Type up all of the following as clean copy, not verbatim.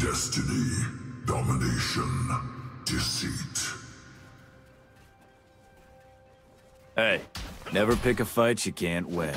Destiny, domination, deceit. Hey, never pick a fight you can't win.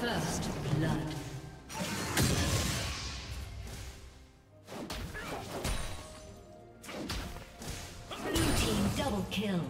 First blood. Blue team double kill.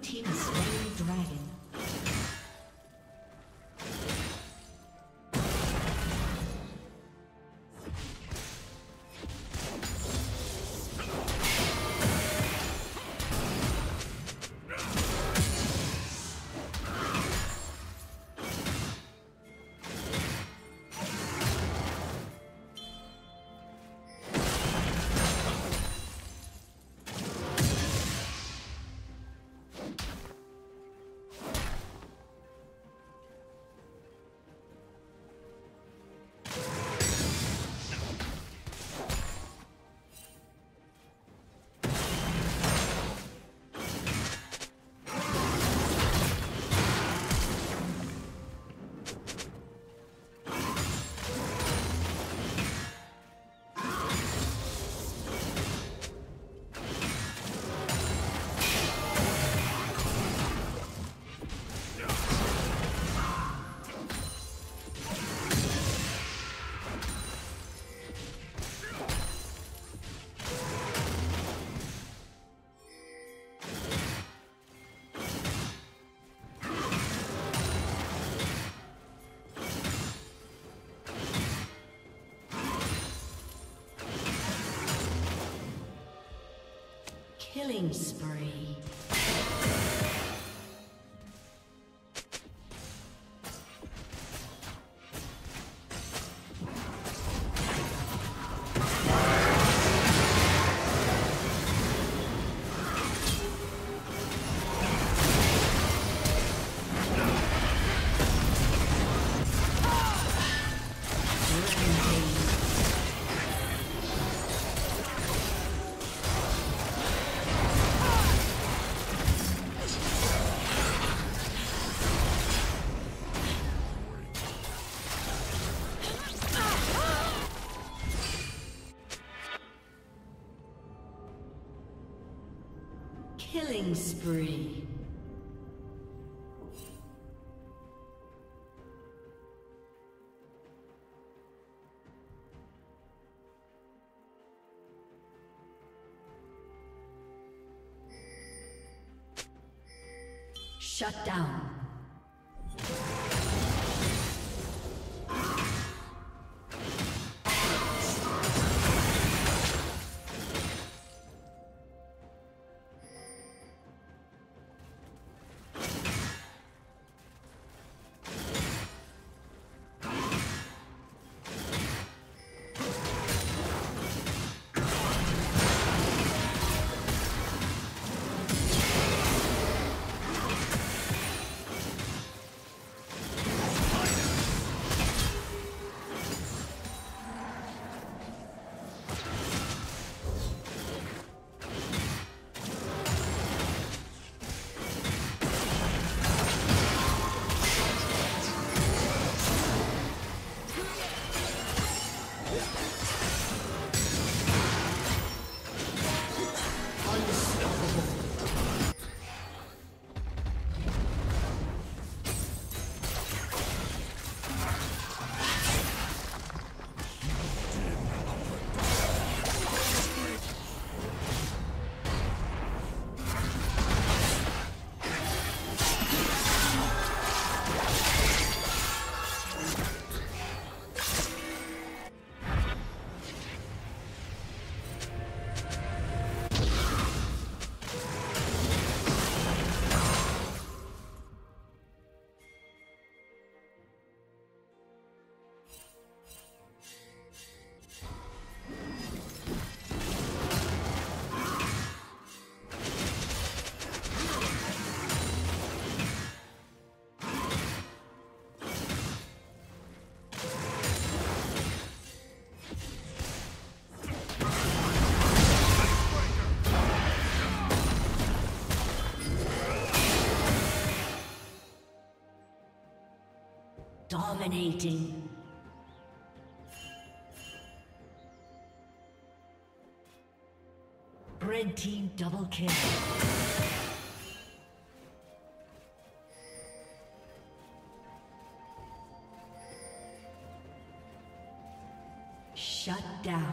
Team Slain Dragon. Killing spree. Killing spree. Shut down. Dominating. Red team double kill. Shut down.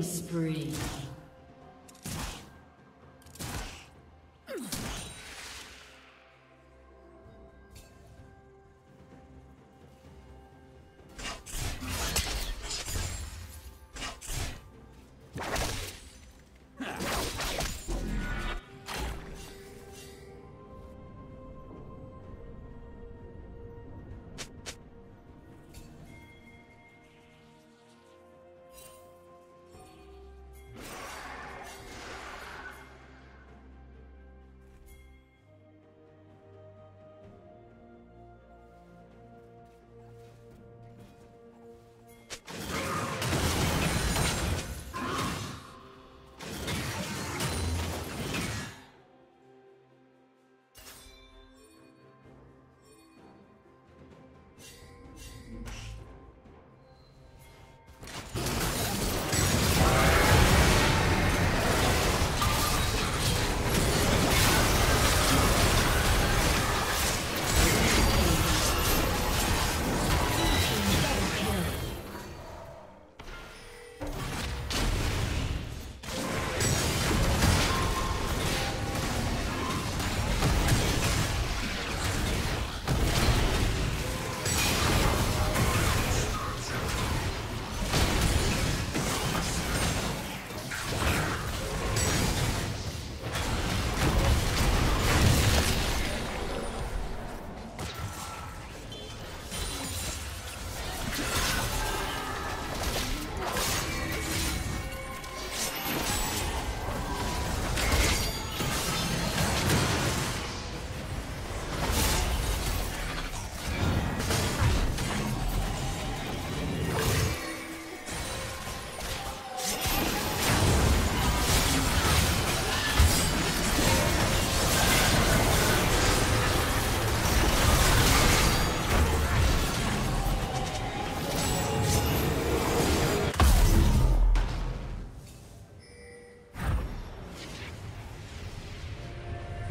Spree.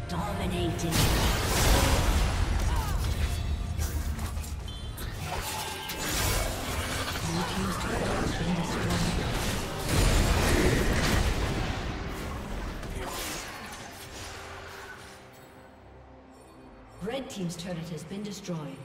Dominating. Red team's turret has been destroyed.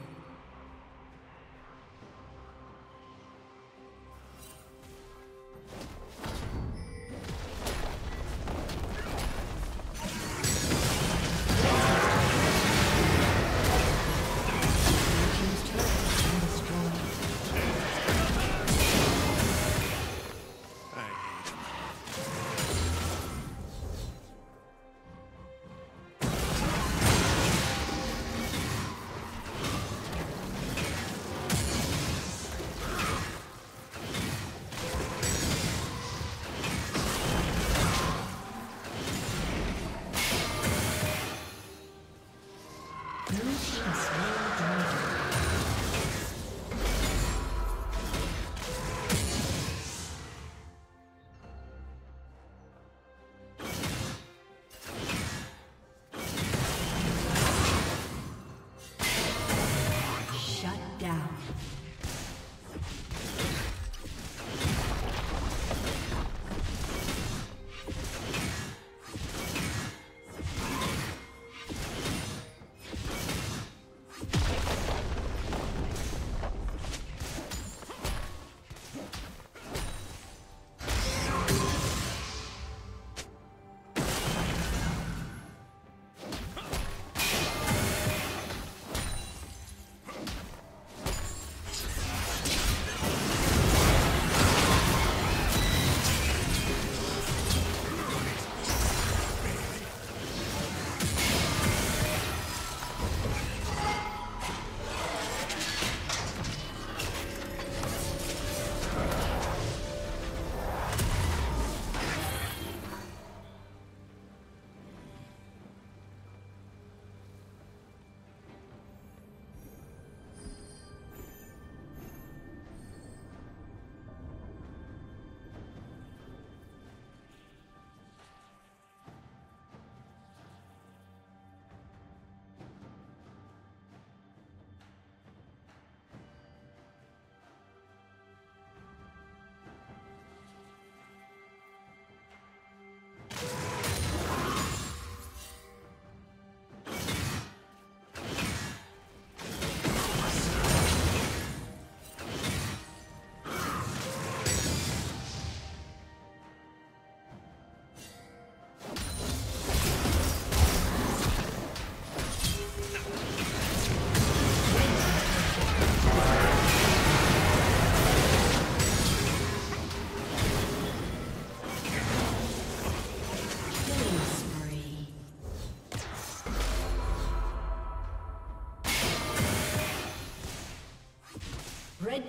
Red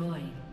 destroyed.